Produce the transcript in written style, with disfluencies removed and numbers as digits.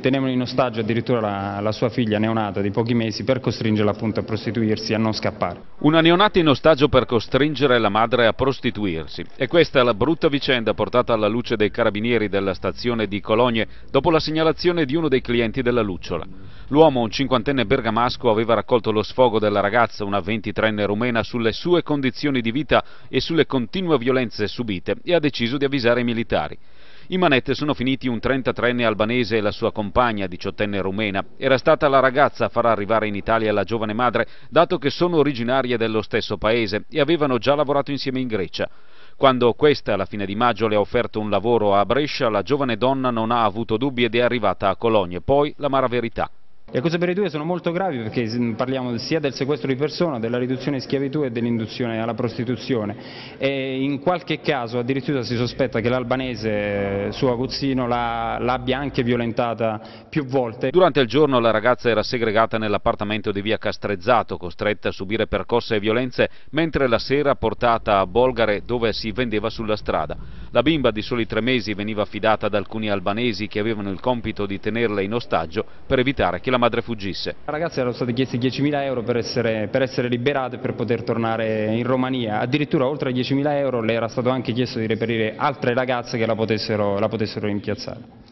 Tenevano in ostaggio addirittura la sua figlia neonata di pochi mesi per costringerla appunto a prostituirsi e a non scappare. Una neonata in ostaggio per costringere la madre a prostituirsi. E questa è la brutta vicenda portata alla luce dai carabinieri della stazione di Cologne dopo la segnalazione di uno dei clienti della Lucciola. L'uomo, un cinquantenne bergamasco, aveva raccolto lo sfogo della ragazza, una 23enne rumena, sulle sue condizioni di vita e sulle continue violenze subite e ha deciso di avvisare i militari. In manette sono finiti un 33enne albanese e la sua compagna, 18enne rumena. Era stata la ragazza a far arrivare in Italia la giovane madre, dato che sono originarie dello stesso paese e avevano già lavorato insieme in Grecia. Quando questa, alla fine di maggio, le ha offerto un lavoro a Brescia, la giovane donna non ha avuto dubbi ed è arrivata a Cologne. Poi l'amara verità. Le accuse per i due sono molto gravi perché parliamo sia del sequestro di persona, della riduzione in schiavitù e dell'induzione alla prostituzione e in qualche caso addirittura si sospetta che l'albanese suo aguzzino l'abbia anche violentata più volte. Durante il giorno la ragazza era segregata nell'appartamento di via Castrezzato, costretta a subire percosse e violenze, mentre la sera portata a Bolgare dove si vendeva sulla strada. La bimba di soli 3 mesi veniva affidata ad alcuni albanesi che avevano il compito di tenerla in ostaggio per evitare che la madre fuggisse. La ragazza erano stati chiesti 10.000 euro per essere liberata e per poter tornare in Romania. Addirittura oltre a 10.000 euro le era stato anche chiesto di reperire altre ragazze che la potessero rimpiazzare.